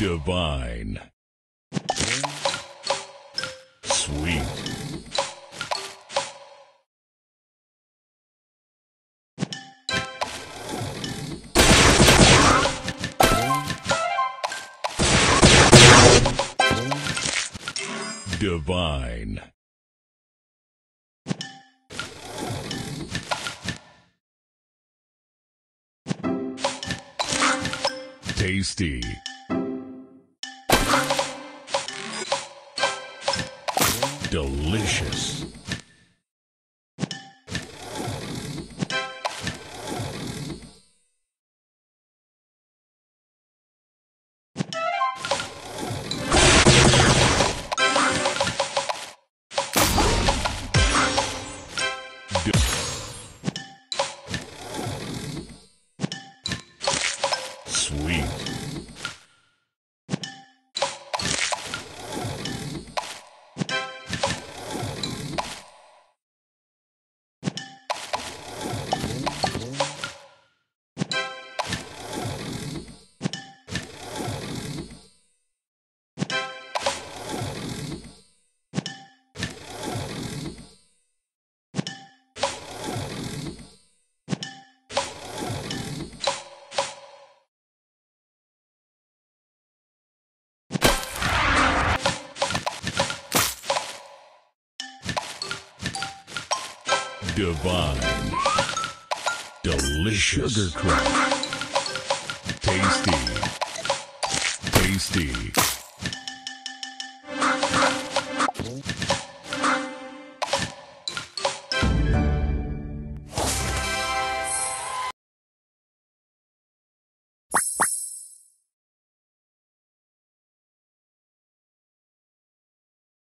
Divine. Sweet. Divine. Tasty. Delicious. Divine. Delicious. Sugar crush. Tasty. Tasty.